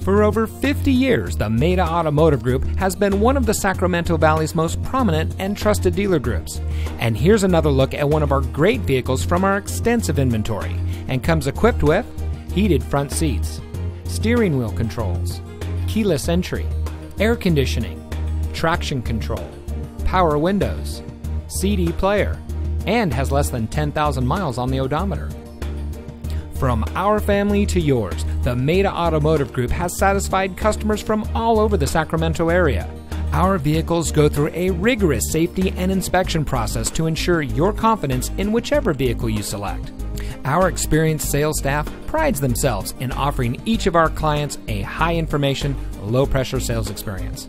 For over 50 years, the Maita Automotive Group has been one of the Sacramento Valley's most prominent and trusted dealer groups. And here's another look at one of our great vehicles from our extensive inventory, and comes equipped with heated front seats, steering wheel controls, keyless entry, air conditioning, traction control, power windows, CD player, and has less than 10,000 miles on the odometer. From our family to yours, the Maita Automotive Group has satisfied customers from all over the Sacramento area. Our vehicles go through a rigorous safety and inspection process to ensure your confidence in whichever vehicle you select. Our experienced sales staff prides themselves in offering each of our clients a high information, low pressure sales experience.